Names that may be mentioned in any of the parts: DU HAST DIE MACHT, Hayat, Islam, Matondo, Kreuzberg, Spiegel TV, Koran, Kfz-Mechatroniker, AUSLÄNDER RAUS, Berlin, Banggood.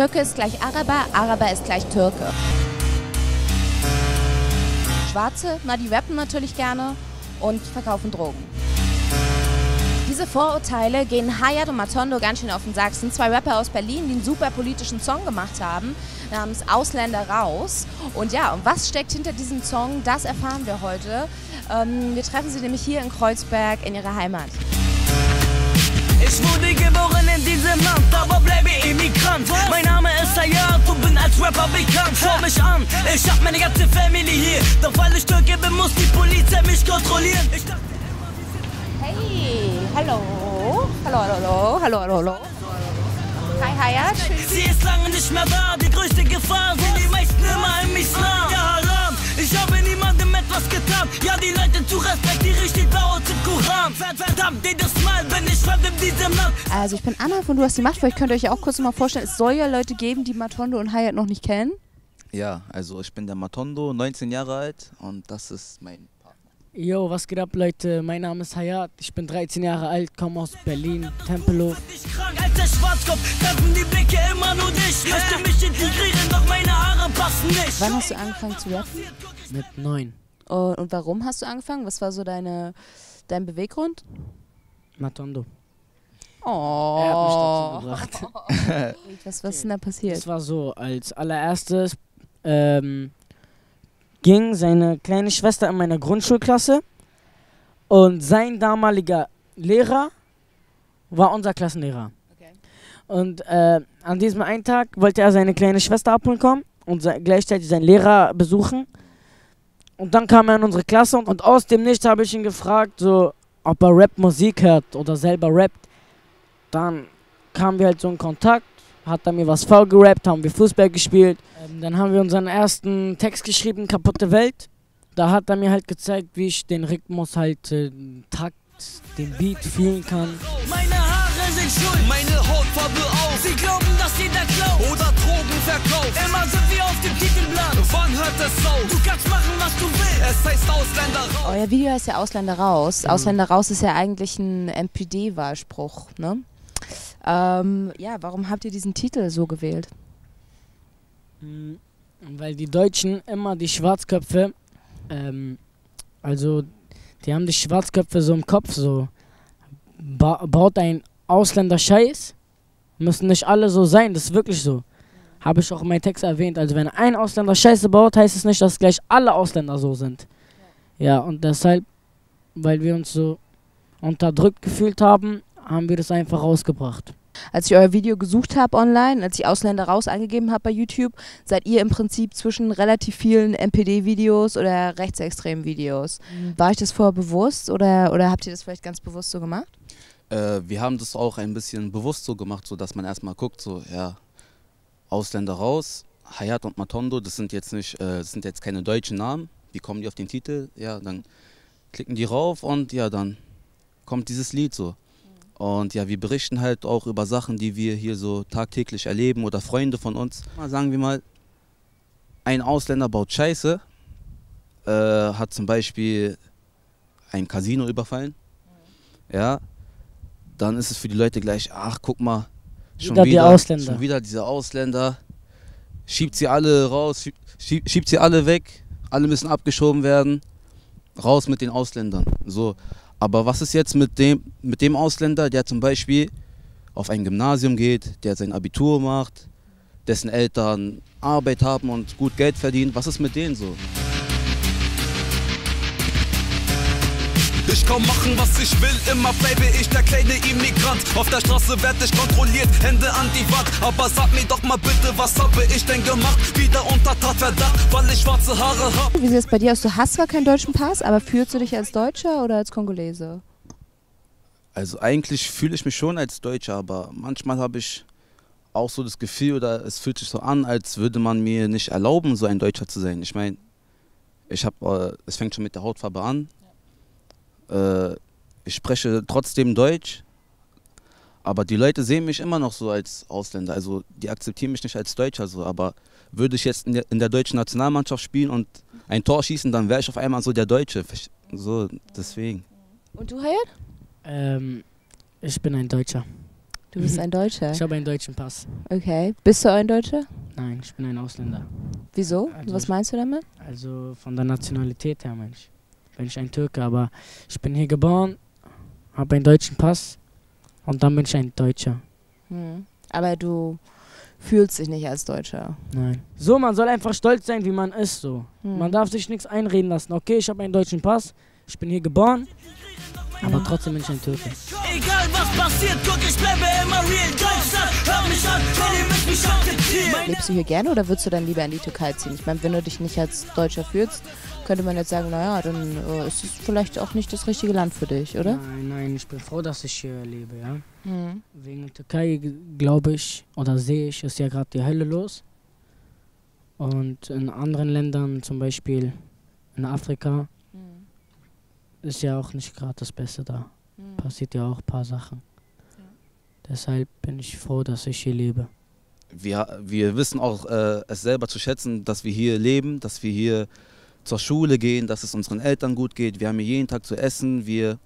Türke ist gleich Araber, Araber ist gleich Türke. Schwarze, na die rappen natürlich gerne und verkaufen Drogen. Diese Vorurteile gehen Hayat und Matondo ganz schön auf den Sack. Sind zwei Rapper aus Berlin, die einen super politischen Song gemacht haben, namens Ausländer raus. Und ja, und was steckt hinter diesem Song, das erfahren wir heute. Wir treffen sie nämlich hier in Kreuzberg in ihrer Heimat. Ich wurde geboren in diesem Land, aber bleibe Immigrant. Mein Name ist Hayat und bin als Rapper bekannt. Schau mich an, ich hab meine ganze Familie hier. Doch weil ich Türke bin, muss die Polizei mich kontrollieren. Ich dachte immer, wir sind hey, hallo. Hallo, hallo, hallo, hallo, hallo. Hi Hayat. Sie ist lange nicht mehr da, die größte Gefahr sind die meisten immer im Islam. Ja, Haram, ich habe niemandem etwas getan. Ja, die Leute zu respektieren, steht bei uns im Koran. Verdammt, jedes Mal, wenn ich fremd in diesem Land. Also ich bin Anna von Du hast die Macht, vielleicht könnt ihr euch ja auch kurz nochmal vorstellen, es soll ja Leute geben, die Matondo und Hayat noch nicht kennen. Ja, also ich bin der Matondo, 19 Jahre alt und das ist mein Partner. Yo, was geht ab Leute, mein Name ist Hayat, ich bin 13 Jahre alt, komme aus Berlin, Tempelhof. Als der Schwarzkopf treffen die Blicke immer nur dich. Möchte mich integrieren, doch meine Haare passen nicht. Wann hast du angefangen zu rappen? Mit 9. Und warum hast du angefangen? Was war so dein Beweggrund? Matondo. Oh. Er hat mich dazu gebracht. Was ist denn da passiert? Es war so, als allererstes ging seine kleine Schwester in meiner Grundschulklasse und sein damaliger Lehrer war unser Klassenlehrer. Okay. Und an diesem einen Tag wollte er seine kleine Schwester abholen kommen und gleichzeitig seinen Lehrer besuchen. Und dann kam er in unsere Klasse und aus dem Nichts habe ich ihn gefragt, so, ob er Rap-Musik hört oder selber rappt. Dann kamen wir halt so in Kontakt, hat er mir was faul gerappt, haben wir Fußball gespielt. Dann haben wir unseren ersten Text geschrieben, Kaputte Welt. Da hat er mir halt gezeigt, wie ich den Rhythmus halt, Takt, den Beat fühlen kann. Meine Haare sind schuld, meine Hautfarbe auch. Sie glauben, dass jeder klaut oder Drogen verkauft. Immer sind wir auf dem Titelblatt. Wann hört das auf? Du kannst machen, was du willst. Es heißt Ausländer raus. Euer Video heißt ja Ausländer raus. Mhm. Ausländer raus ist ja eigentlich ein NPD-Wahlspruch, ne? Ja, warum habt ihr diesen Titel so gewählt? Weil die Deutschen immer die Schwarzköpfe, also die haben die Schwarzköpfe so im Kopf, so baut ein Ausländer Scheiß, müssen nicht alle so sein, das ist wirklich so. Habe ich auch in meinem Text erwähnt, also wenn ein Ausländer Scheiße baut, heißt es nicht, dass gleich alle Ausländer so sind. Ja, und deshalb, weil wir uns so unterdrückt gefühlt haben, haben wir das einfach rausgebracht. Als ich euer Video gesucht habe online, als ich Ausländer raus angegeben habe bei YouTube, seid ihr im Prinzip zwischen relativ vielen NPD-Videos oder rechtsextremen Videos. War euch das vorher bewusst oder habt ihr das vielleicht ganz bewusst so gemacht? Wir haben das auch ein bisschen bewusst so gemacht, so dass man erstmal guckt, so ja, Ausländer raus, Hayat und Matondo, das sind jetzt nicht, das sind jetzt keine deutschen Namen. Wie kommen die auf den Titel? Ja, dann klicken die rauf und ja, dann kommt dieses Lied so. Und ja, wir berichten halt auch über Sachen, die wir hier so tagtäglich erleben oder Freunde von uns. Sagen wir mal, ein Ausländer baut Scheiße, hat zum Beispiel ein Casino überfallen. Ja, dann ist es für die Leute gleich, ach guck mal, schon wieder diese Ausländer, schiebt sie alle raus, schiebt sie alle weg, alle müssen abgeschoben werden, raus mit den Ausländern. So. Aber was ist jetzt mit dem Ausländer, der zum Beispiel auf ein Gymnasium geht, der sein Abitur macht, dessen Eltern Arbeit haben und gut Geld verdienen? Was ist mit denen so? Ich kann machen, was ich will, immer bleibe ich der kleine Immigrant. Auf der Straße werd ich kontrolliert, Hände an die Wand. Aber sag mir doch mal bitte, was habe ich denn gemacht? Wieder unter Tatverdacht, weil ich schwarze Haare habe. Wie sieht es bei dir aus? Du hast zwar keinen deutschen Pass, aber fühlst du dich als Deutscher oder als Kongolese? Also eigentlich fühle ich mich schon als Deutscher, aber manchmal habe ich auch so das Gefühl, oder es fühlt sich so an, als würde man mir nicht erlauben, so ein Deutscher zu sein. Ich meine, es fängt schon mit der Hautfarbe an. Ich spreche trotzdem Deutsch, aber die Leute sehen mich immer noch so als Ausländer, also die akzeptieren mich nicht als Deutscher so, aber würde ich jetzt in der deutschen Nationalmannschaft spielen und ein Tor schießen, dann wäre ich auf einmal so der Deutsche, so deswegen. Und du, Hayat? Ich bin ein Deutscher. Du bist ein Deutscher? Ich habe einen deutschen Pass. Okay. Bist du ein Deutscher? Nein, ich bin ein Ausländer. Wieso? Also was meinst du damit? Also von der Nationalität her, Mensch. Bin ich ein Türke, aber ich bin hier geboren, habe einen deutschen Pass und dann bin ich ein Deutscher. Hm. Aber du fühlst dich nicht als Deutscher? Nein. So, man soll einfach stolz sein, wie man ist, so. Hm. Man darf sich nichts einreden lassen. Okay, ich habe einen deutschen Pass, ich bin hier geboren, aber trotzdem bin ich ein Türke. Egal was passiert, guck, ich bleibe immer real. Deutschland, hör mich an, wenn ihr mit mich akzeptiert. Lebst du hier gerne oder würdest du dann lieber in die Türkei ziehen? Ich meine, wenn du dich nicht als Deutscher fühlst, könnte man jetzt sagen, naja, dann ist es vielleicht auch nicht das richtige Land für dich, oder? Nein, nein, ich bin froh, dass ich hier lebe, ja. Mhm. Wegen der Türkei, glaube ich, oder sehe ich, ist ja gerade die Hölle los. Und in anderen Ländern, zum Beispiel in Afrika, ist ja auch nicht gerade das Beste da. Mhm. Passiert ja auch ein paar Sachen. Ja. Deshalb bin ich froh, dass ich hier lebe. Wir wissen auch es selber zu schätzen, dass wir hier leben, dass wir hier zur Schule gehen, dass es unseren Eltern gut geht. Wir haben hier jeden Tag zu essen. Hier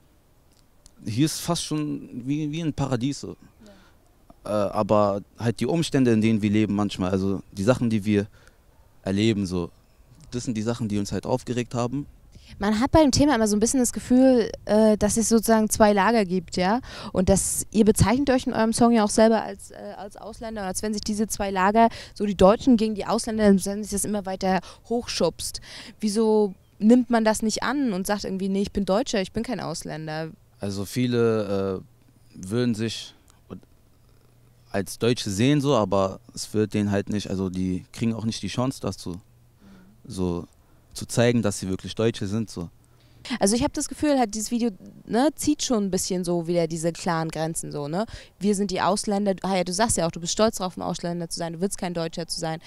ist fast schon wie ein Paradies. So. Ja. Aber halt die Umstände, in denen wir leben manchmal, also die Sachen, die wir erleben, so, das sind die Sachen, die uns halt aufgeregt haben. Man hat bei dem Thema immer so ein bisschen das Gefühl, dass es sozusagen zwei Lager gibt, ja. Und dass ihr bezeichnet euch in eurem Song ja auch selber als Ausländer, und als wenn sich diese zwei Lager, so die Deutschen gegen die Ausländer, wenn sich das immer weiter hochschubst. Wieso nimmt man das nicht an und sagt irgendwie, nee, ich bin Deutscher, ich bin kein Ausländer? Also viele würden sich als Deutsche sehen, so, aber es wird denen halt nicht, also die kriegen auch nicht die Chance dazu. So. Zu zeigen, dass sie wirklich Deutsche sind. So. Also ich habe das Gefühl, halt dieses Video, ne, zieht schon ein bisschen so wieder diese klaren Grenzen. So, ne? Wir sind die Ausländer. Hayat, du sagst ja auch, du bist stolz darauf, ein Ausländer zu sein, du willst kein Deutscher zu sein.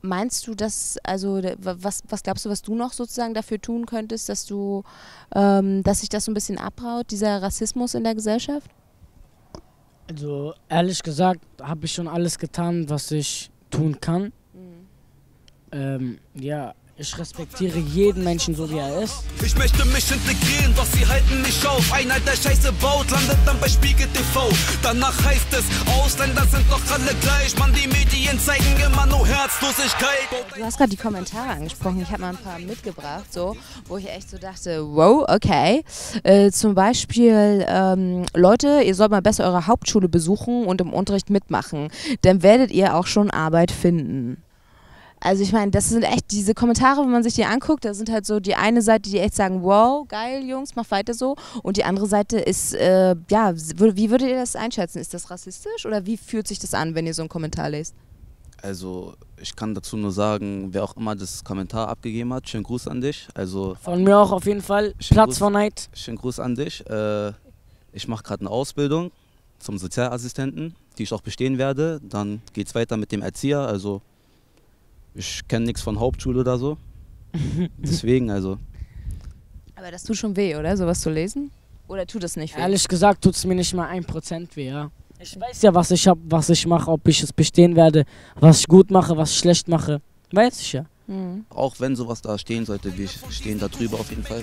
Meinst du, dass, also was glaubst du, was du noch sozusagen dafür tun könntest, dass du, dass sich das so ein bisschen abbraut, dieser Rassismus in der Gesellschaft? Also ehrlich gesagt habe ich schon alles getan, was ich tun kann. Ja, ich respektiere jeden Menschen, so wie er ist. Ich möchte mich integrieren, doch sie halten nicht auf. Einer, der Scheiße baut, landet dann bei Spiegel TV. Danach heißt es, Ausländer sind doch alle gleich. Man, die Medien zeigen immer nur Herzlosigkeit. Du hast gerade die Kommentare angesprochen. Ich habe mal ein paar mitgebracht, so, wo ich echt so dachte, wow, okay. Zum Beispiel, Leute, ihr sollt mal besser eure Hauptschule besuchen und im Unterricht mitmachen. Dann werdet ihr auch schon Arbeit finden. Also ich meine, das sind echt diese Kommentare, wenn man sich die anguckt, da sind halt so die eine Seite, die echt sagen, wow, geil, Jungs, mach weiter so. Und die andere Seite ist, ja, wie würdet ihr das einschätzen? Ist das rassistisch oder wie fühlt sich das an, wenn ihr so einen Kommentar lest? Also ich kann dazu nur sagen, wer auch immer das Kommentar abgegeben hat, schönen Gruß an dich. Also von mir auch auf jeden Fall, Platz von Neid. Schönen Gruß an dich. Ich mache gerade eine Ausbildung zum Sozialassistenten, die ich auch bestehen werde. Dann geht es weiter mit dem Erzieher, also... Ich kenne nichts von Hauptschule oder so. Deswegen, also. Aber das tut schon weh, oder? Sowas zu lesen? Oder tut das nicht weh? Ehrlich gesagt tut es mir nicht mal 1% weh, ja. Ich weiß ja, was ich habe, was ich mache, ob ich es bestehen werde, was ich gut mache, was ich schlecht mache. Weiß ich ja. Mhm. Auch wenn sowas da stehen sollte, wir stehen da drüber auf jeden Fall.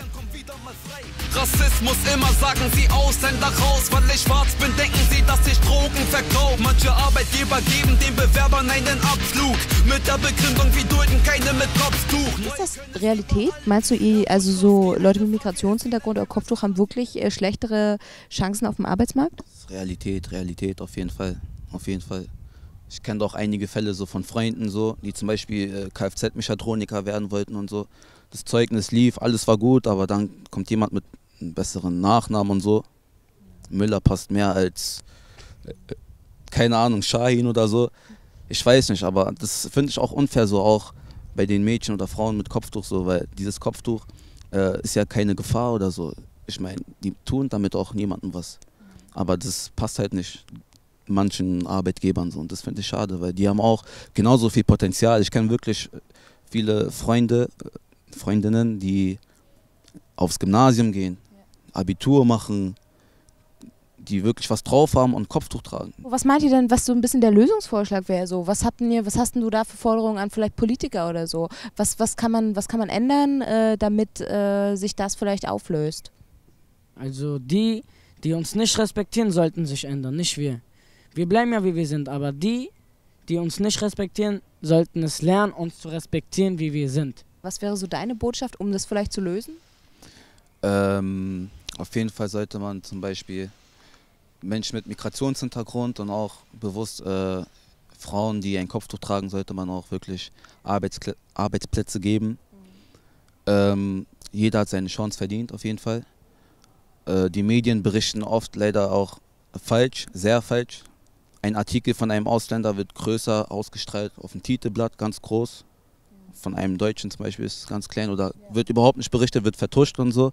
Rassismus immer sagen sie Ausländer raus, weil ich schwarz bin, denken sie, dass ich Drogen verkaufe. Manche Arbeitgeber geben den Bewerbern einen Abflug mit der Begründung, wir dulden keine mit Kopftuch. Ist das Realität? Meinst du, also so Leute mit Migrationshintergrund oder Kopftuch haben wirklich schlechtere Chancen auf dem Arbeitsmarkt? Realität, Realität auf jeden Fall, auf jeden Fall. Ich kenne auch einige Fälle so von Freunden, so, die zum Beispiel Kfz-Mechatroniker werden wollten und so. Das Zeugnis lief, alles war gut, aber dann kommt jemand mit einen besseren Nachnamen und so. Müller passt mehr als, keine Ahnung, Shahin oder so. Ich weiß nicht, aber das finde ich auch unfair, so auch bei den Mädchen oder Frauen mit Kopftuch, so, weil dieses Kopftuch ist ja keine Gefahr oder so. Ich meine, die tun damit auch niemandem was. Aber das passt halt nicht manchen Arbeitgebern so, und das finde ich schade, weil die haben auch genauso viel Potenzial. Ich kenne wirklich viele Freunde, Freundinnen, die aufs Gymnasium gehen, Abitur machen, die wirklich was drauf haben und Kopftuch tragen. Was meint ihr denn, was so ein bisschen der Lösungsvorschlag wäre? So? Was hast denn du da für Forderungen an vielleicht Politiker oder so? Was kann man ändern, damit sich das vielleicht auflöst? Also die, die uns nicht respektieren, sollten sich ändern, nicht wir. Wir bleiben ja, wie wir sind, aber die, die uns nicht respektieren, sollten es lernen, uns zu respektieren, wie wir sind. Was wäre so deine Botschaft, um das vielleicht zu lösen? Auf jeden Fall sollte man zum Beispiel Menschen mit Migrationshintergrund und auch bewusst Frauen, die ein Kopftuch tragen, sollte man auch wirklich Arbeitsplätze geben. Mhm. Jeder hat seine Chance verdient, auf jeden Fall. Die Medien berichten oft leider auch falsch, sehr falsch. Ein Artikel von einem Ausländer wird größer ausgestrahlt auf dem Titelblatt, ganz groß. Von einem Deutschen zum Beispiel ist es ganz klein oder wird überhaupt nicht berichtet, wird vertuscht und so.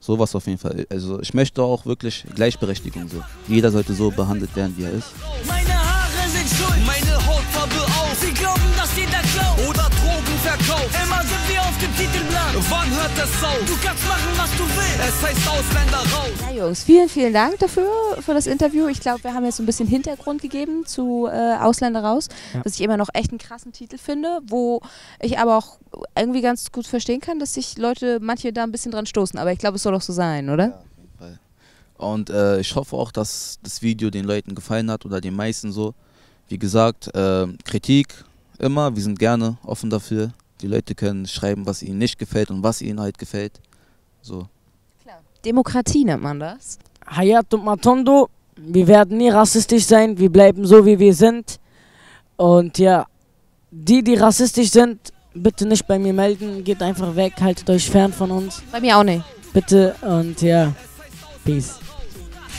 Sowas auf jeden Fall. Also ich möchte auch wirklich Gleichberechtigung so. Jeder sollte so behandelt werden, wie er ist. Meine Haare sind schuld, meine Hautfarbe auch. Sie glauben, dass jeder klaut oder Drogen verkauft. Immer sind wir auf dem Titelblatt. Wann hört das auf? Du kannst machen, was du willst. Es heißt Ausländer raus. Ja Jungs, vielen, vielen Dank dafür, für das Interview. Ich glaube, wir haben jetzt so ein bisschen Hintergrund gegeben zu Ausländer raus, ja. Was ich immer noch echt einen krassen Titel finde, wo ich aber auch irgendwie ganz gut verstehen kann, dass sich Leute, manche da ein bisschen dran stoßen, aber ich glaube, es soll doch so sein, oder? Ja, auf jeden Fall. Und ich hoffe auch, dass das Video den Leuten gefallen hat oder den meisten so. Wie gesagt, Kritik immer, wir sind gerne offen dafür. Die Leute können schreiben, was ihnen nicht gefällt und was ihnen halt gefällt. So. Klar. Demokratie nennt man das. Hayat und Matondo, wir werden nie rassistisch sein, wir bleiben so, wie wir sind. Und ja, die, die rassistisch sind, bitte nicht bei mir melden, geht einfach weg, haltet euch fern von uns. Bei mir auch nicht. Bitte und ja, peace.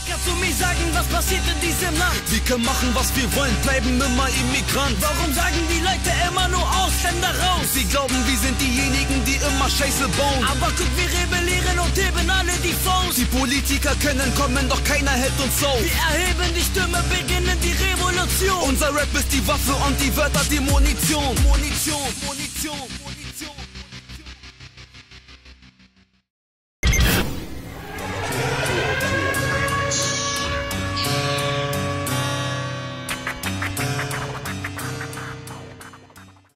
Kannst du mir sagen, was passiert in diesem Land? Wir können machen, was wir wollen, bleiben immer Immigrant. Warum sagen die Leute immer nur Ausländer raus? Sie glauben, wir sind diejenigen, die immer Scheiße bauen. Aber guck, wir rebellieren und heben alle die Faust. Die Politiker können kommen, doch keiner hält uns auf. Wir erheben die Stimme, beginnen die Revolution. Unser Rap ist die Waffe und die Wörter die Munition.